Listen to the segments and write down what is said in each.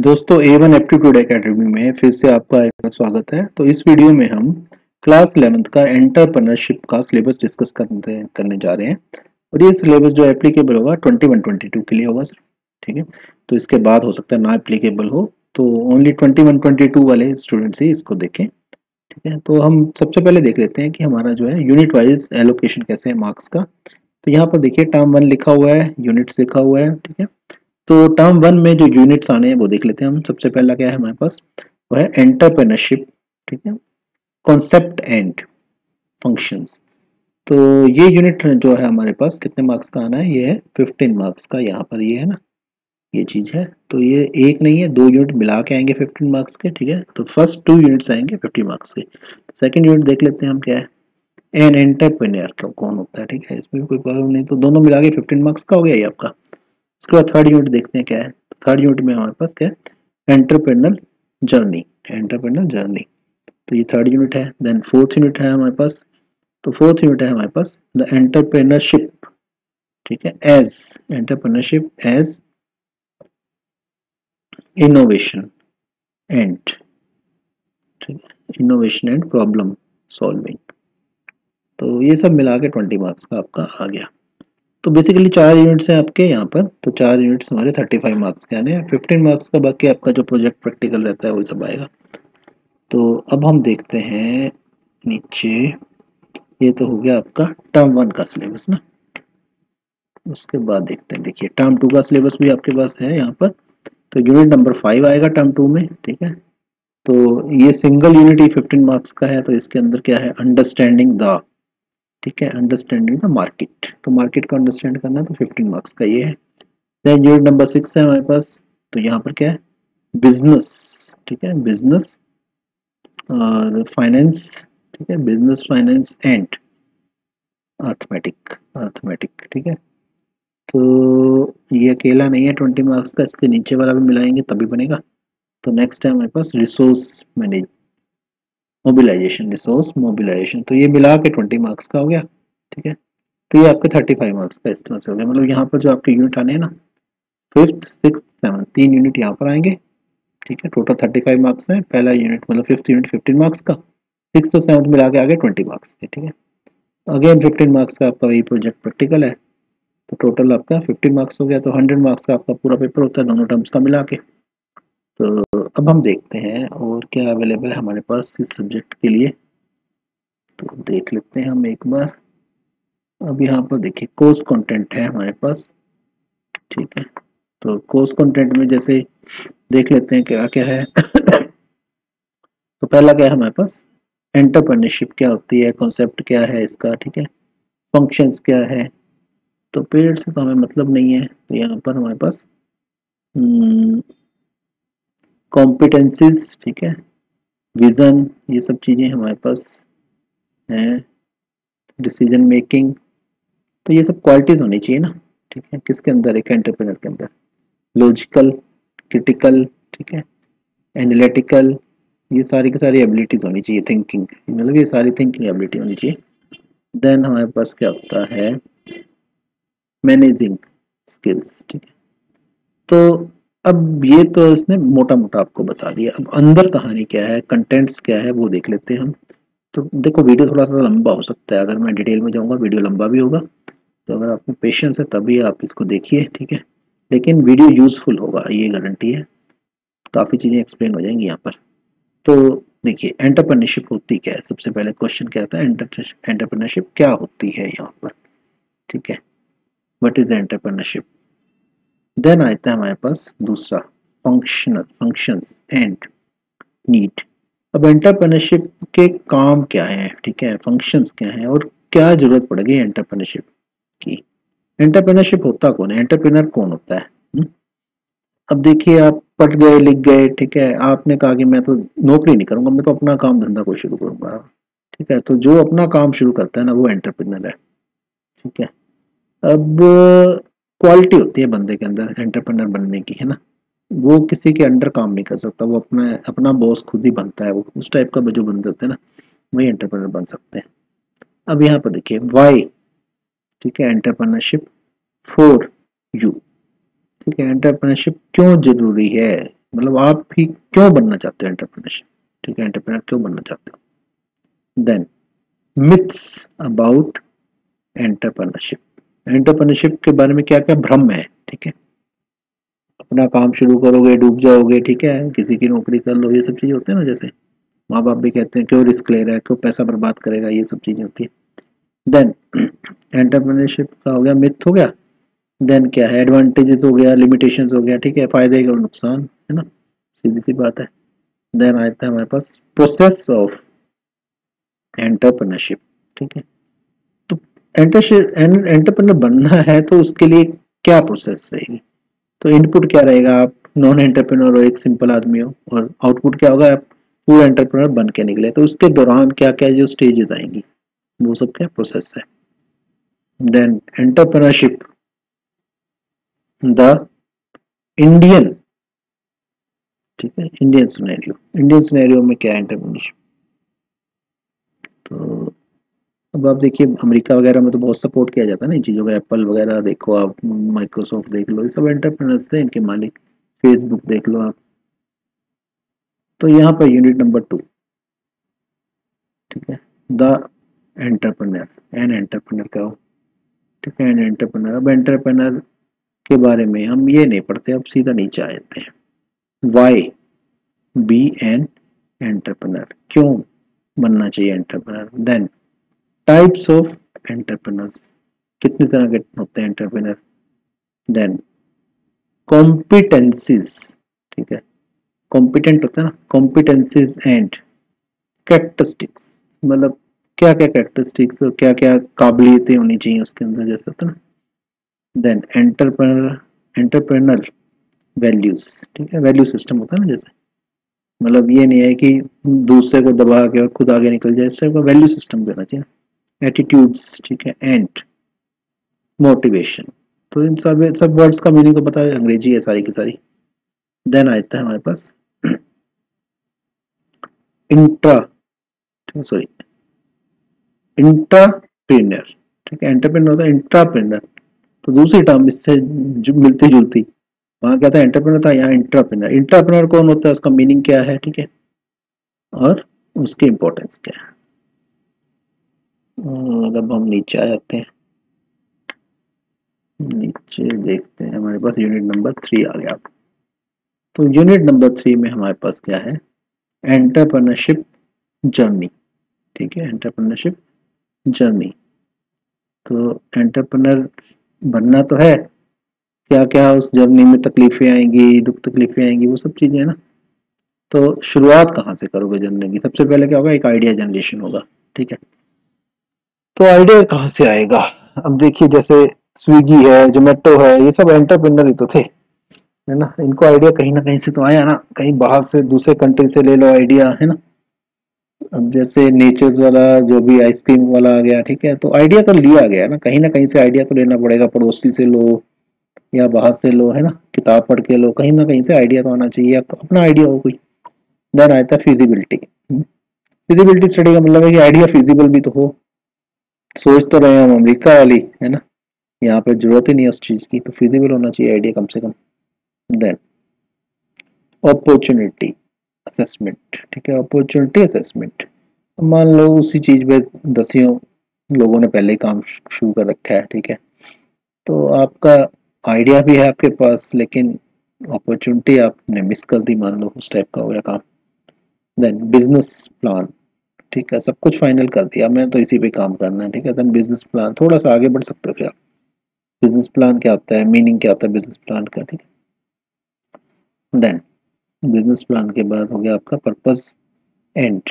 दोस्तों A1 aptitude academy में फिर से आपका स्वागत है। तो इस वीडियो में हम क्लास 11th का एंटरप्रेन्योरशिप का सिलेबस डिस्कस करने जा रहे हैं और ये सिलेबस जो एप्लीकेबल होगा 21-22 के लिए होगा सर, ठीक है। तो इसके बाद हो सकता है ना एप्लीकेबल हो, तो ओनली 21-22 वाले स्टूडेंट्स ही इसको देखें, ठीक है। तो हम सबसे पहले देख लेते हैं कि हमारा जो है यूनिट वाइज एलोकेशन कैसे है मार्क्स का। तो यहाँ पर देखिए टर्म 1 लिखा हुआ है, यूनिट्स लिखा हुआ है, ठीक है। तो टर्म 1 में जो यूनिट्स आने हैं वो देख लेते हैं हम। सबसे पहला क्या है हमारे पास, वो है एंटरप्रेन्योरशिप, ठीक है, कॉन्सेप्ट एंड फंक्शंस। तो ये यूनिट जो है हमारे पास कितने मार्क्स का आना है, ये है 15 मार्क्स का। यहाँ पर ये है ना, ये चीज़ है, तो ये एक नहीं है, दो यूनिट मिला के आएंगे 15 मार्क्स के, ठीक है। तो फर्स्ट 2 यूनिट्स आएंगे 50 मार्क्स के। सेकेंड यूनिट देख लेते हैं हम क्या है, एन एंटरप्रेन्योर कौन होता है, ठीक है, इसमें कोई प्रॉब्लम नहीं। तो दोनों मिला के 15 मार्क्स का हो गया ये आपका। उसके बाद थर्ड यूनिट देखते हैं क्या है। थर्ड यूनिट में हमारे पास क्या है, एंटरप्रेन्योरल जर्नी, एंटरप्रेन्योरल जर्नी, तो ये थर्ड यूनिट है। देन फोर्थ यूनिट है हमारे पास, तो फोर्थ यूनिट है हमारे पास द एंटरप्रेन्योरशिप, ठीक है, as entrepreneurship as innovation and, ठीक है, इनोवेशन एंड प्रॉब्लम सॉल्विंग। तो ये सब मिला के 20 मार्क्स का आपका आ गया। तो बेसिकली 4 यूनिट्स हैं आपके यहाँ पर, तो 4 यूनिट्स हमारे 35 मार्क्स के आने हैं, 15 मार्क्स का बाकी आपका जो प्रोजेक्ट प्रैक्टिकल रहता है वही सब आएगा। तो अब हम देखते हैं नीचे, ये तो हो गया आपका टर्म 1 का सिलेबस ना। उसके बाद देखते हैं, देखिए टर्म 2 का सिलेबस भी आपके पास है यहाँ पर। तो यूनिट नंबर 5 आएगा टर्म 2 में, ठीक है। तो ये सिंगल यूनिट ही 15 मार्क्स का है। तो इसके अंदर क्या है, अंडरस्टैंडिंग द, ठीक है, अंडरस्टैंडिंग द मार्केट। तो मार्केट को अंडरस्टैंड करना है, तो 15 मार्क्स का ये है। देन यूनिट नंबर 6 है हमारे पास, तो यहाँ पर क्या है, बिजनेस, ठीक है, बिजनेस और फाइनेंस, ठीक है, business finance and arithmetic, arithmetic, ठीक है। तो ये अकेला नहीं है 20 मार्क्स का, इसके नीचे वाला भी मिलाएंगे तभी बनेगा। तो नेक्स्ट है हमारे पास resource manage mobilisation, resource mobilisation, तो ये मिला के 20 मार्क्स का हो गया, ठीक है। तो ये आपके 35 मार्क्स का इस तरह से हो गया। मतलब यहाँ पर जो आपके यूनिट आने हैं ना, 5th 6th 7th, 3 यूनिट यहाँ पर आएंगे, ठीक है। टोटल 35 मार्क्स हैं। पहला यूनिट मतलब 5th यूनिट 15 मार्क्स का, 6th और 7th मिला के आगे 20 मार्क्स के, ठीक है। अगेन 15 मार्क्स का आपका वही प्रोजेक्ट प्रैक्टिकल है, तो टोटल आपका 50 मार्क्स हो गया। तो 100 मार्क्स का आपका पूरा पेपर होता है दोनों टर्म्स का मिला के। तो अब हम देखते हैं और क्या अवेलेबल है हमारे पास इस सब्जेक्ट के लिए, तो देख लेते हैं हम एक बार। अब यहाँ पर देखिए कोर्स कंटेंट है हमारे पास, ठीक है। तो कोर्स कंटेंट में जैसे देख लेते हैं क्या क्या है। तो पहला क्या है हमारे पास, एंटरप्रेन्योरशिप क्या होती है, कॉन्सेप्ट क्या है इसका, ठीक है, फंक्शंस क्या है। तो पीरियड से तो हमें मतलब नहीं है। तो यहाँ पर हमारे पास कॉम्पिटेंसीज, ठीक है, विज़न, ये सब चीज़ें हमारे पास हैं, डिसीजन मेकिंग, तो ये सब क्वालिटीज़ होनी चाहिए ना, ठीक है, किसके अंदर, एक एंटरप्रेन्योर के अंदर। लॉजिकल, क्रिटिकल, ठीक है, एनालिटिकल, ये सारी की सारी एबिलिटीज़ होनी चाहिए, थिंकिंग, मतलब ये सारी थिंकिंग एबिलिटी होनी चाहिए। देन हमारे पास क्या होता है, मैनेजिंग स्किल्स, ठीक है। तो अब ये तो इसने मोटा मोटा आपको बता दिया। अब अंदर कहानी क्या है, कंटेंट्स क्या है वो देख लेते हैं हम। तो देखो वीडियो थोड़ा सा लंबा हो सकता है, अगर मैं डिटेल में जाऊंगा वीडियो लंबा भी होगा, तो अगर आपको पेशेंस है तभी आप इसको देखिए, ठीक है। लेकिन वीडियो यूजफुल होगा ये गारंटी है, काफ़ी चीज़ें एक्सप्लेन हो जाएंगी यहाँ पर। तो देखिए एंटरप्रेन्योरशिप होती क्या है, सबसे पहले क्वेश्चन क्या आता है, एंटरप्रेन्योरशिप क्या होती है यहाँ पर, ठीक है, व्हाट इज़ एंटरप्रेन्योरशिप। देन आता है हमारे पास दूसरा, फंक्शनल, फंक्शंस एंड नीड। अब एंटरप्रेन्योरशिप के काम क्या है, ठीक है, फंक्शंस क्या हैं और क्या जरूरत पड़ेगी एंटरप्रेन्योरशिप की। एंटरप्रेन्योरशिप होता कौन है, एंटरप्रेन्योर कौन होता है। अब देखिए आप पढ़ गए, लिख गए, ठीक है, आपने कहा कि मैं तो नौकरी नहीं करूँगा, मैं तो अपना काम धंधा को शुरू करूँगा, ठीक है। तो जो अपना काम शुरू करता है ना वो एंटरप्रेन्योर है, ठीक है। अब क्वालिटी होती है बंदे के अंदर एंटरप्रेन्योर बनने की, है ना, वो किसी के अंडर काम नहीं कर सकता, वो अपना बॉस खुद ही बनता है, वो उस टाइप का जो बंदे होते हैं ना वही एंटरप्रेन्योर बन सकते हैं। अब यहाँ पर देखिए वाई, ठीक है, एंटरप्रेन्योरशिप फॉर यू, ठीक है, एंटरप्रेन्योरशिप क्यों जरूरी है, मतलब आप ही क्यों बनना चाहते हो एंटरप्रेन्योर, ठीक है, एंटरप्रेन्योर क्यों बनना चाहते हो। Then myths about entrepreneurship, entrepreneurship के बारे में क्या क्या भ्रम है, ठीक है, अपना काम शुरू करोगे डूब जाओगे, ठीक है, किसी की नौकरी कर लो, ये सब चीज़ें होती है ना, जैसे माँ बाप भी कहते हैं क्यों रिस्क ले रहा है, क्यों पैसा बर्बाद करेगा, ये सब चीज़ें होती है। देन एंटरप्रेन्योरशिप का हो गया मिथ हो गया, देन क्या है एडवांटेजेस हो गया, लिमिटेशंस हो गया, ठीक है, फ़ायदे और नुकसान, है ना, सीधी सी बात है। देन आता है हमारे पास प्रोसेस ऑफ एंटरप्रेन्योरशिप, ठीक है, तो एंटरप्रेन्योर बनना है तो उसके लिए क्या प्रोसेस रहेगी, तो इनपुट क्या रहेगा, आप नॉन एंटरप्रेन्योर हो, एक सिंपल आदमी हो, और आउटपुट क्या होगा, आप पूरा एंटरप्रेन्योर बन के निकले, तो उसके दौरान क्या क्या जो स्टेजेस आएंगी वो सब क्या प्रोसेस है। देन एंटरप्रेन्योरशिप द इंडियन, ठीक है, इंडियन सिनेरियो, इंडियन सिनेरियो में क्या है एंटरप्रेन्योरशिप, तो अब आप देखिए अमेरिका वगैरह में तो बहुत सपोर्ट किया जाता है ना इन चीज़ों का, एप्पल वगैरह देखो आप, माइक्रोसॉफ्ट देख लो, ये सब एंटरप्रेन्योर्स थे इनके मालिक, फेसबुक देख लो आप। तो यहाँ पर यूनिट नंबर 2, ठीक है, द एंटरप्रेन्योर, एन एंटरप्रेन्योर का हो, ठीक है, एन एंटरप्रेन्योर। अब एंटरप्रेन्योर के बारे में हम ये नहीं पढ़ते, अब सीधा नीचे आ जाते हैं, वाई बी एन एंटरप्रेन्योर, क्यों बनना चाहिए entrepreneur. Then types of entrepreneurs, कितने तरह के होते हैं एंटरप्रेन्योर। देन कॉम्पिटेंसीज, ठीक है, कॉम्पिटेंट होता है ना, कॉम्पिटेंसीज एंड कैरेक्टरिस्टिक्स, मतलब क्या क्या कैरेक्टरिस्टिक्स और क्या क्या काबिलियतें होनी चाहिए उसके अंदर, जैसे होता है ना। देन एंटरप्रेन्योर वैल्यूज, ठीक है, वैल्यू सिस्टम होता है ना, जैसे मतलब ये नहीं है कि दूसरे को दबा के और खुद आगे निकल जाए, इस टाइप का वैल्यू सिस्टम भी होना चाहिए। एटीट्यूड्स, ठीक है, एंड मोटिवेशन, तो इन सब वर्ड्स का मीनिंग तो पता है, अंग्रेजी है सारी की सारी। देन आता है हमारे पास इंट्राप्रेन्योर, ठीक है, एंटरप्रेन्योर होता है इंट्राप्रेन्योर, तो दूसरी टर्म इससे मिलती जुलती, वहाँ क्या था एंटरप्रेन्योर था, यहाँ इंट्राप्रेन्योर। इंट्राप्रेन्योर कौन होता है, उसका मीनिंग क्या है, ठीक है, और उसकी इम्पोर्टेंस क्या है। अब हम नीचे आ जाते हैं, नीचे देखते हैं, हमारे पास यूनिट नंबर 3 आ गया। तो यूनिट नंबर 3 में हमारे पास क्या है, एंटरप्रेन्योरशिप जर्नी, ठीक है, एंटरप्रेन्योरशिप जर्नी। तो एंटरप्रेन्योर बनना तो है, क्या क्या उस जर्नी में तकलीफें आएंगी, दुख तकलीफें आएंगी, वो सब चीज़ें ना। तो शुरुआत कहाँ से करोगे जर्नी की, सबसे पहले क्या होगा, एक आइडिया जनरेशन होगा, ठीक है, तो आइडिया कहाँ से आएगा। अब देखिए जैसे स्विगी है, जोमेटो है, ये सब एंटरप्रेन्योर ही तो थे, है ना, इनको आइडिया कहीं ना कहीं से तो आया ना, कहीं बाहर से दूसरे कंट्री से ले लो आइडिया, है ना। अब जैसे नेचर्स वाला जो भी आइसक्रीम वाला आ गया, ठीक है, तो आइडिया तो लिया गया ना कहीं से आइडिया तो लेना पड़ेगा, पड़ोसी से लो या बाहर से लो, है ना, किताब पढ़ के लो, कहीं ना कहीं से आइडिया तो आना चाहिए, अपना आइडिया हो कोई। देन आता है फिजिबिलिटी, फिजिबिलिटी स्टडी का मतलब है कि आइडिया फिजिबल भी तो हो, सोच तो रहे हम अमेरिका वाली, है ना, यहाँ पर जरूरत ही नहीं है उस चीज़ की, तो फिजिबल होना चाहिए आइडिया कम से कम। देन अपॉर्चुनिटी असेसमेंट, ठीक है, अपॉर्चुनिटी असेसमेंट, मान लो उसी चीज़ पे 10 लोगों ने पहले ही काम शुरू कर रखा है, ठीक है, तो आपका आइडिया भी है आपके पास, लेकिन अपॉर्चुनिटी आपने मिस कर दी, मान लो उस टाइप का हो गया काम। देन बिजनेस प्लान, ठीक है, सब कुछ फाइनल कर दिया, मैंने तो इसी पे काम करना है, ठीक है, देन बिजनेस प्लान, थोड़ा सा आगे बढ़ सकते हो फिर आप। बिजनेस प्लान क्या होता है, मीनिंग क्या होता है बिजनेस प्लान का, ठीक है। देन बिजनेस प्लान के बाद हो गया आपका पर्पस एंड,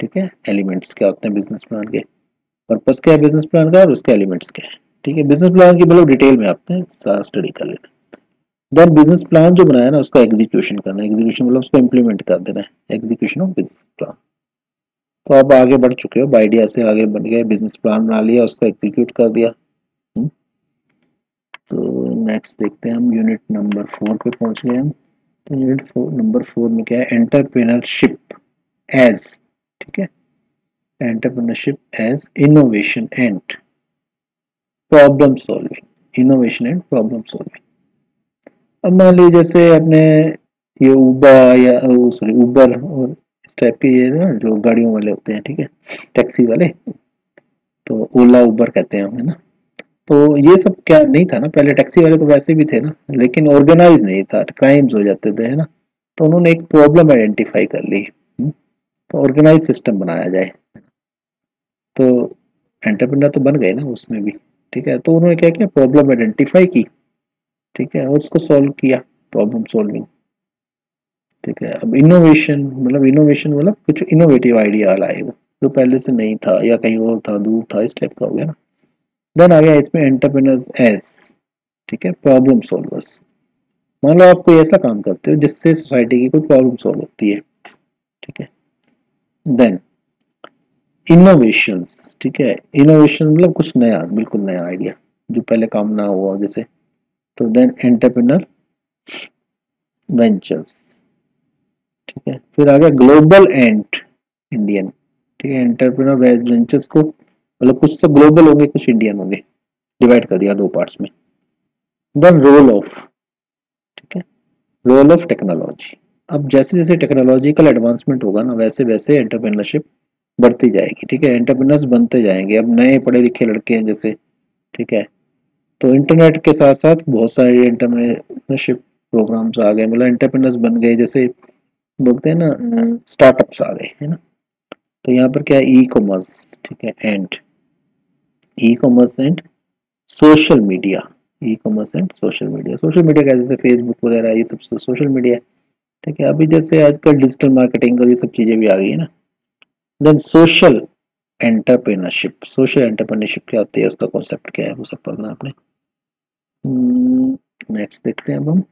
ठीक है, एलिमेंट्स क्या होते हैं बिजनेस प्लान के, पर्पस क्या है बिजनेस प्लान का और उसके एलिमेंट्स क्या है, ठीक है, बिजनेस प्लान की मतलब डिटेल में आपने सारा स्टडी कर लेना। देन बिजनेस प्लान जो बनाया ना उसका एग्जीक्यूशन करना, एग्जीक्यूशन मतलब उसको इम्प्लीमेंट कर देना है, एग्जीक्यूशन ऑफ बिजनेस प्लान। तो आप आगे बढ़ चुके हो, आइडिया से आगे बन गए, बिजनेस प्लान बना लिया, उसको एग्जीक्यूट कर दिया। तो नेक्स्ट देखते हैं हम यूनिट नंबर 4 पे पहुँच गए हम। तो यूनिट नंबर 4 में क्या है, एंटरप्रेन्योरशिप एज, ठीक है, entrepreneurship as innovation and problem solving, innovation and problem solving. अब मान लीजिए जैसे अपने ये उबा या सॉरी उबर और इस टाइप के ये ना जो गाड़ियों वाले होते हैं, ठीक है, टैक्सी वाले, तो ओला उबर कहते हैं हम, है ना। तो ये सब क्या नहीं था ना, पहले टैक्सी वाले तो वैसे भी थे ना, लेकिन ऑर्गेनाइज नहीं था, क्राइम्स हो जाते थे, है ना। तो उन्होंने एक प्रॉब्लम आइडेंटिफाई कर ली, तो ऑर्गेनाइज सिस्टम बनाया जाए। तो एंटरप्रेन्योर तो बन गए ना उसमें भी, ठीक है। तो उन्होंने क्या किया, प्रॉब्लम आइडेंटिफाई की, ठीक है, और उसको सॉल्व किया, प्रॉब्लम सॉल्विंग, ठीक है। अब इनोवेशन मतलब, इनोवेशन मतलब कुछ इनोवेटिव आइडिया वाला है, वो जो पहले से नहीं था या कहीं और था, दूर था, इस टाइप का हो गया ना। देन आ गया इसमें एंटरप्रेन्योर्स एज, ठीक है, प्रॉब्लम सॉल्वर्स। मान लो आप कोई ऐसा काम करते हो जिससे सोसाइटी की कोई प्रॉब्लम सॉल्व होती है, ठीक है। देन इनोवेशंस, ठीक है, इनोवेशन मतलब कुछ नया, बिल्कुल नया आइडिया जो पहले काम ना हुआ जैसे। तो देन एंटरप्रेन्योर वेंचर्स, ठीक है। फिर आ गया ग्लोबल एंड इंडियन, ठीक है। एंटरप्रेन्योर वेंचर्स को मतलब कुछ तो ग्लोबल होंगे, कुछ इंडियन होंगे, डिवाइड कर दिया दो पार्ट्स में। देन रोल ऑफ, ठीक है, रोल ऑफ टेक्नोलॉजी। अब जैसे जैसे टेक्नोलॉजिकल एडवांसमेंट होगा ना, वैसे वैसे एंटरप्रेन्योरशिप बढ़ती जाएगी, ठीक है। एंटरप्रेन्योर्स बनते जाएंगे, अब नए पढ़े लिखे लड़के हैं जैसे, ठीक है। तो इंटरनेट के साथ साथ बहुत सारे एंटरप्रेन्योरशिप प्रोग्राम्स आ गए, मतलब एंटरप्रेन्योर्स बन गए, जैसे बोलते हैं ना स्टार्टअप्स आ गए, है ना। तो यहाँ पर क्या है, ई कॉमर्स, ठीक है, and e commerce and social media, e commerce and social media. Social media क्या, जैसे फेसबुक वगैरह, ये सब सोशल मीडिया, ठीक है। अभी जैसे आजकल डिजिटल मार्केटिंग और ये सब चीज़ें भी आ गई है ना। Then social entrepreneurship, social entrepreneurship क्या होती है, उसका कॉन्सेप्ट क्या है, वो सब पढ़ना आपने। नेक्स्ट देखते हैं अब हम।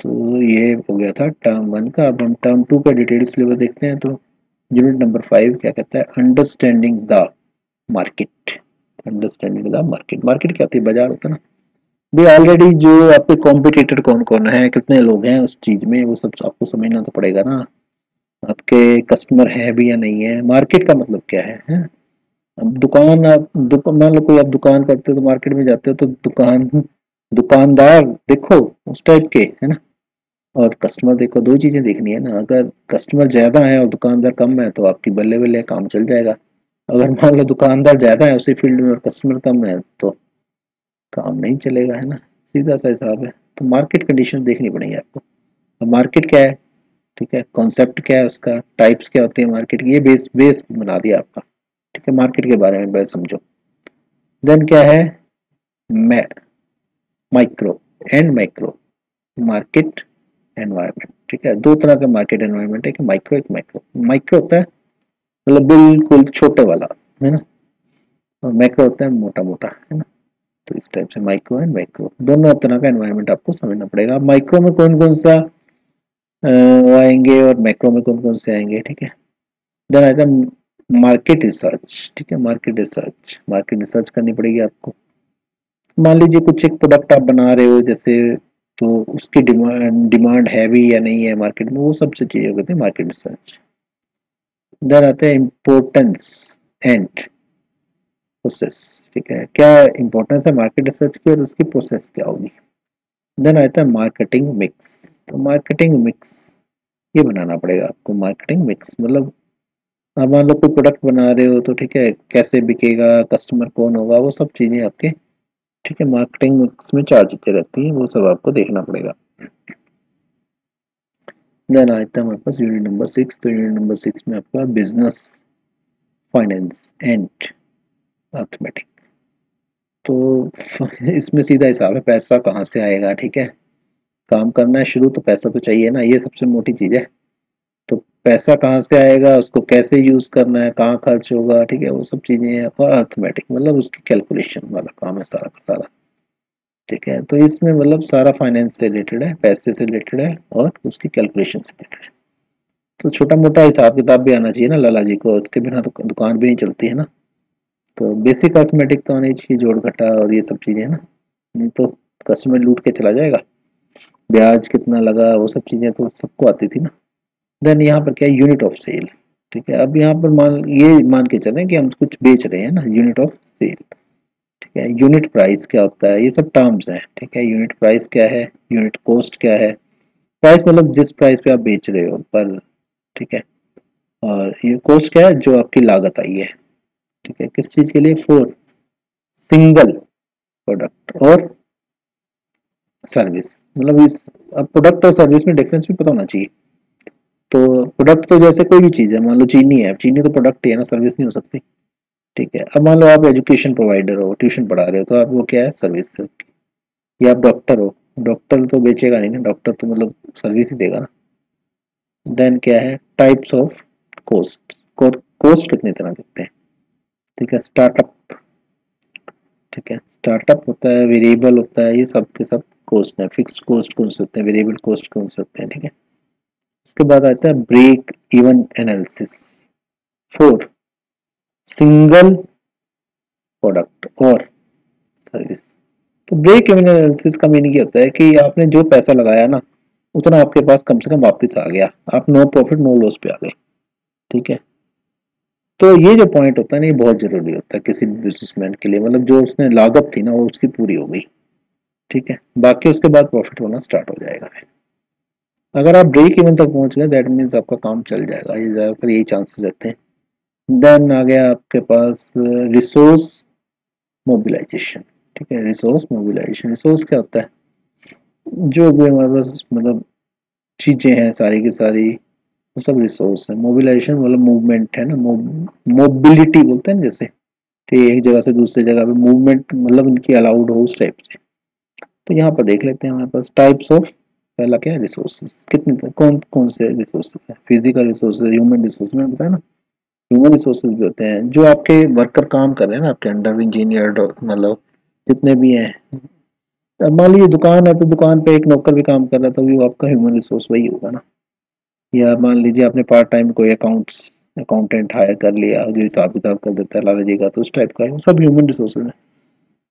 तो ये हो गया था टर्म वन का। अब हम टर्म टू का डिटेल सिलेबस देखते हैं। तो यूनिट नंबर 5 क्या कहता है, understanding the market. Understanding the market, market क्या होती है, बाजार होता है ना। भी ऑलरेडी जो आपके कॉम्पिटिटर कौन कौन है, कितने लोग हैं उस चीज़ में, वो सब आपको समझना तो पड़ेगा ना। आपके कस्टमर है भी या नहीं है, मार्केट का मतलब क्या है? अब दुकान, आप मान लो कोई आप दुकान करते हो, तो मार्केट में जाते हो तो दुकानदार देखो उस टाइप के, है ना, और कस्टमर देखो, दो चीज़ें देखनी है ना। अगर कस्टमर ज़्यादा है और दुकानदार कम है तो आपकी बल्ले बल्ले काम चल जाएगा। अगर मान लो दुकानदार ज़्यादा है उसी फील्ड में और कस्टमर कम है तो काम नहीं चलेगा, है ना, सीधा सा हिसाब है। तो मार्केट कंडीशन देखनी पड़ेगी आपको। तो मार्केट क्या है, ठीक है, कॉन्सेप्ट क्या है उसका, टाइप्स क्या होते हैं मार्केट की, ये बेस बना दिया आपका, ठीक है। मार्केट के बारे में पहले समझो। देन क्या है, micro and micro, market environment, ठीक है। दो तरह का मार्केट एनवायरनमेंट है कि माइक्रो, एक माइक्रो। माइक्रो होता है मतलब बिल्कुल छोटे वाला, है ना, और माइक्रो होता है मोटा मोटा, है ना। तो इस टाइप से माइक्रो एंड माइक्रो, दोनों तरह का एनवायरनमेंट आपको समझना पड़ेगा। माइक्रो में कौन कौन सा आएंगे और माइक्रो में कौन कौन से आएंगे, ठीक है। देन आता है मार्केट रिसर्च, ठीक है, मार्केट रिसर्च। मार्केट रिसर्च करनी पड़ेगी आपको। मान लीजिए कुछ एक प्रोडक्ट आप बना रहे हो जैसे, तो उसकी डिमांड है भी या नहीं है मार्केट में, वो सबसे चीज़ें कहते हैं मार्केट रिसर्च। इधर आते हैं इम्पोर्टेंस एंड प्रोसेस, ठीक है, क्या इम्पोर्टेंस है मार्केट रिसर्च की और उसकी प्रोसेस क्या होगी। देन आता है मार्केटिंग मिक्स। तो मार्केटिंग मिक्स ये बनाना पड़ेगा आपको। मार्केटिंग मिक्स मतलब आप मान लो कोई प्रोडक्ट बना रहे हो तो, ठीक है, कैसे बिकेगा, कस्टमर कौन होगा, वो सब चीज़ें आपके, ठीक है, मार्केटिंग मिक्स में चार चीज़ें रहती हैं, वो सब आपको देखना पड़ेगा। देन आता है हमारे पास यूनिट नंबर 6। तो यूनिट नंबर 6 में आपका बिजनेस, फाइनेंस एंड अर्थमेटिक। तो इसमें सीधा हिसाब है, पैसा कहाँ से आएगा, ठीक है, काम करना है शुरू तो पैसा तो चाहिए ना, ये सबसे मोटी चीज़ है। तो पैसा कहाँ से आएगा, उसको कैसे यूज़ करना है, कहाँ खर्च होगा, ठीक है, वो सब चीज़ें हैं। और अर्थमेटिक मतलब उसकी कैलकुलेशन वाला काम है सारा का सारा, ठीक है। तो इसमें मतलब सारा फाइनेंस से रिलेटेड है, पैसे से रिलेटेड है और उसकी कैलकुलेशन से रिलेटेड है। तो छोटा मोटा हिसाब किताब भी आना चाहिए ना लाला जी को, उसके बिना तो दुकान भी नहीं चलती है ना। तो बेसिक अर्थमेटिक तो आनी चाहिए, जोड़ घटा और ये सब चीज़ें ना, नहीं तो कस्टमर लूट के चला जाएगा। ब्याज कितना लगा, वो सब चीज़ें तो सबको आती थी ना। देन यहाँ पर क्या है, यूनिट ऑफ सेल, ठीक है। अब यहाँ पर मान के चलें कि हम कुछ बेच रहे हैं ना, यूनिट ऑफ सेल, ठीक है, यूनिट प्राइस क्या होता है, ये सब टर्म्स हैं। ठीक है, यूनिट प्राइस क्या है, यूनिट कॉस्ट क्या है, प्राइस मतलब जिस प्राइस पे आप बेच रहे हो पर, ठीक है, और ये कॉस्ट क्या है, जो आपकी लागत आई है। ठीक है, किस चीज के लिए, फॉर सिंगल प्रोडक्ट और सर्विस, मतलब इस प्रोडक्ट और सर्विस में डिफरेंस भी पता होना चाहिए। तो प्रोडक्ट तो जैसे कोई भी चीज़ है, मान लो चीनी है, चीनी तो प्रोडक्ट ही है ना, सर्विस नहीं हो सकती। ठीक है, अब मान लो आप एजुकेशन प्रोवाइडर हो, ट्यूशन पढ़ा रहे हो, तो आपको क्या है, सर्विस। या आप डॉक्टर हो, डॉक्टर तो बेचेगा नहीं ना, डॉक्टर तो मतलब सर्विस ही देगा ना। देन क्या है, टाइप्स ऑफ कॉस्ट, कॉस्ट कितने तरह दिखते हैं। ठीक है, स्टार्टअप, ठीक है, स्टार्टअप होता है, वेरिएबल होता है, ये सब के सब कॉस्ट है। फिक्स्ड कॉस्ट कौन से होते हैं, वेरिएबल कॉस्ट कौन से होते हैं। ठीक है, उसके बाद आता है break even analysis for single product और सर्विस। तो ब्रेक इवन एनालिसिस का मीनिंग ये होता है कि आपने जो पैसा लगाया ना, उतना आपके पास कम से कम वापस आ गया, आप नो प्रॉफिट नो लॉस पे आ गए। ठीक है, तो ये जो पॉइंट होता है ना, ये बहुत जरूरी होता है किसी भी बिजनेसमैन के लिए, मतलब जो उसने लागत थी ना, वो उसकी पूरी हो गई। ठीक है, बाकी उसके बाद प्रॉफिट होना स्टार्ट हो जाएगा। अगर आप ब्रेक इवन तक पहुंच गए, दैट मीन्स आपका काम चल जाएगा, ये ज़्यादातर यही चांसेस रहते हैं। देन आ गया आपके पास रिसोर्स मोबिलाइजेशन। ठीक है, रिसोर्स मोबिलाइजेशन, रिसोर्स क्या होता है, जो भी हमारे पास मतलब चीज़ें हैं सारी की सारी, वो सब रिसोर्स है। मोबिलाइजेशन मतलब मूवमेंट है ना, मोबिलिटी बोलते हैं जैसे, कि एक जगह से दूसरी जगह पे मूवमेंट मतलब इनकी अलाउड हो, उस टाइप से। तो यहाँ पर देख लेते हैं हमारे पास टाइप्स ऑफ, पहला क्या है, रिसोर्सेज, कितने कौन कौन से रिसोर्सेज है, फिजिकल रिसोर्सेज, ह्यूमन रिसोर्स, मैंने बताया ना, ह्यूमन रिसोर्सेज भी होते हैं, जो आपके वर्कर काम कर रहे हैं ना आपके अंडर, इंजीनियर मतलब जितने भी हैं। अब मान लीजिए दुकान है, तो दुकान पे एक नौकर भी काम कर रहा था, वो आपका ह्यूमन रिसोर्स वही होगा ना। या मान लीजिए आपने पार्ट टाइम कोई अकाउंटेंट हायर कर लिया, जो हिसाब किताब कर देता है लालजी का, तो उस टाइप का, वो सब ह्यूमन रिसोर्सेज है।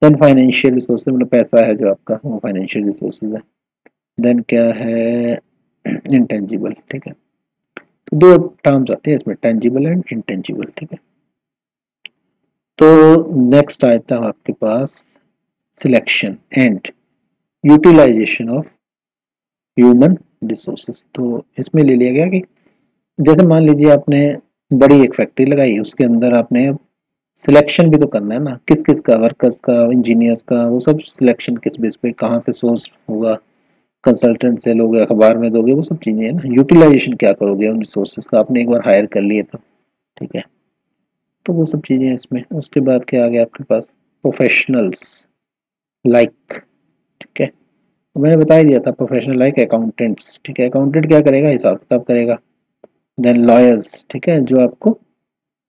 देन फाइनेंशियल रिसोर्सेज मतलब पैसा है जो आपका, वो फाइनेंशियल रिसोर्सेज है। देन क्या है, इंटेंजिबल। ठीक है, तो दो टर्म्स आते हैं इसमें, टेंजिबल एंड इंटेंजिबल। ठीक है, तो नेक्स्ट आता है आपके पास selection and utilisation of human resources. तो इसमें ले लिया गया कि जैसे मान लीजिए आपने बड़ी एक फैक्ट्री लगाई, उसके अंदर आपने सिलेक्शन भी तो करना है ना, किस किस का, वर्कर्स का, इंजीनियर्स का, वो सब सिलेक्शन किस बेस पे, कहाँ से सोर्स होगा, कंसल्टेंट से लोगे, अखबार में दोगे, वो सब चीज़ें हैं ना। यूटिलाइजेशन क्या करोगे उन रिसोर्सेज का, आपने एक बार हायर कर लिए तो। ठीक है, तो वो सब चीज़ें हैं इसमें। उसके बाद क्या आ गया आपके पास, प्रोफेशनल्स लाइक। ठीक है, मैंने बता ही दिया था, प्रोफेशनल लाइक अकाउंटेंट्स। ठीक है, अकाउंटेंट क्या करेगा, हिसाब किताब करेगा। देन लॉयर्स, ठीक है, जो आपको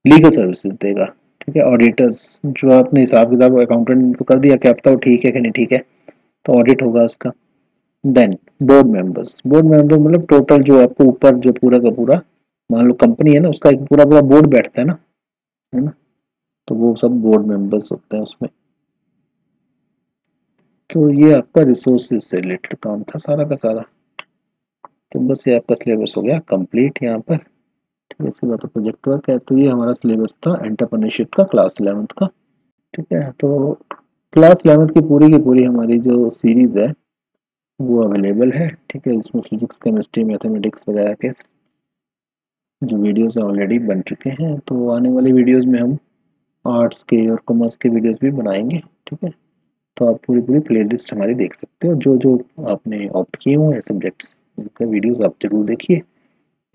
लीगल सर्विसेज देगा। ठीक है, ऑडिटर्स, जो आपने हिसाब किताब अकाउंटेंट तो कर दिया कि आपका वो ठीक है कि नहीं ठीक है, तो ऑडिट होगा उसका। Then board members, board member मतलब टोटल जो आपको ऊपर जो पूरा का पूरा, मान लो कंपनी है ना, उसका एक पूरा पूरा बोर्ड बैठता है ना, है ना, तो वो सब बोर्ड मेंबर्स होते हैं उसमें। तो ये आपका रिसोर्सेज से रिलेटेड काम था सारा का सारा। तो बस ये आपका सिलेबस हो गया कंप्लीट यहाँ पर। ठीक है, इसके बाद प्रोजेक्ट वर्क है। तो ये हमारा सिलेबस था एंटरप्रेन्योरशिप का, क्लास 11th का। ठीक है, तो क्लास 11th की पूरी हमारी जो सीरीज़ है वो अवेलेबल है। ठीक है, इसमें फिजिक्स, केमिस्ट्री, मैथमेटिक्स वगैरह के जो वीडियोज़ हैं ऑलरेडी बन चुके हैं। तो आने वाली वीडियोज़ में हम आर्ट्स के और कॉमर्स के वीडियोज़ भी बनाएंगे। ठीक है, तो आप पूरी प्लेलिस्ट हमारी देख सकते हो, जो जो आपने ऑप्ट किए हुए हैं सब्जेक्ट्स, उनके वीडियोस आप जरूर देखिए,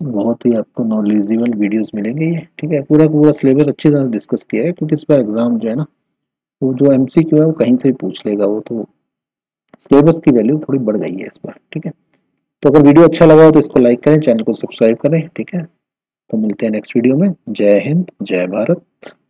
बहुत ही आपको नॉलेजेबल वीडियोस मिलेंगे ये। ठीक है, पूरा सिलेबस अच्छे से डिस्कस किया है, क्योंकि इस पर एग्ज़ाम जो है ना, वो जो एमसीक्यू है वो कहीं से भी पूछ लेगा वो, तो सिलेबस की वैल्यू थोड़ी बढ़ गई है इस बार। ठीक है, तो अगर वीडियो अच्छा लगा हो तो इसको लाइक करें, चैनल को सब्सक्राइब करें। ठीक है, तो मिलते हैं नेक्स्ट वीडियो में। जय हिंद, जय भारत।